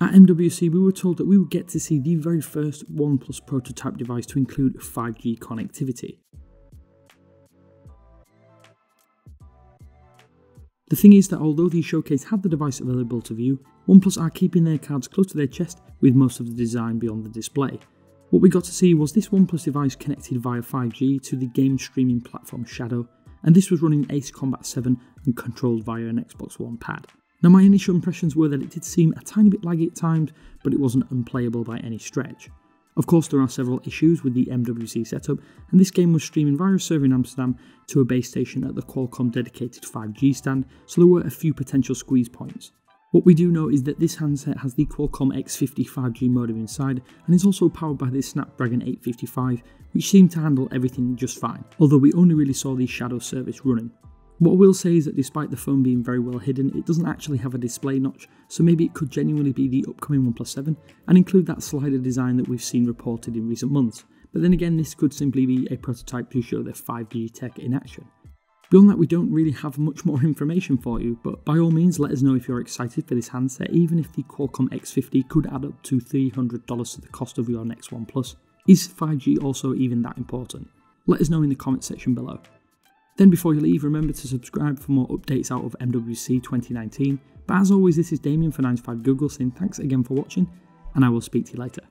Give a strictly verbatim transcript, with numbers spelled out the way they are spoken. At M W C, we were told that we would get to see the very first OnePlus prototype device to include five G connectivity. The thing is that although the showcase had the device available to view, OnePlus are keeping their cards close to their chest with most of the design beyond the display. What we got to see was this OnePlus device connected via five G to the game streaming platform Shadow, and this was running Ace Combat seven and controlled via an Xbox One pad. Now, my initial impressions were that it did seem a tiny bit laggy at times, but it wasn't unplayable by any stretch. Of course, there are several issues with the M W C setup, and this game was streaming via a server in Amsterdam to a base station at the Qualcomm dedicated five G stand, so there were a few potential squeeze points. What we do know is that this handset has the Qualcomm X fifty five G modem inside, and is also powered by the Snapdragon eight fifty-five, which seemed to handle everything just fine, although we only really saw the Shadow service running. What I will say is that despite the phone being very well hidden, it doesn't actually have a display notch, so maybe it could genuinely be the upcoming OnePlus seven and include that slider design that we've seen reported in recent months, but then again this could simply be a prototype to show their five G tech in action. Beyond that, we don't really have much more information for you, but by all means let us know if you're excited for this handset, even if the Qualcomm X fifty could add up to three hundred dollars to the cost of your next OnePlus. Is five G also even that important? Let us know in the comment section below. Then before you leave, remember to subscribe for more updates out of M W C twenty nineteen, but as always this is Damien for nine to five Google saying thanks again for watching, and I will speak to you later.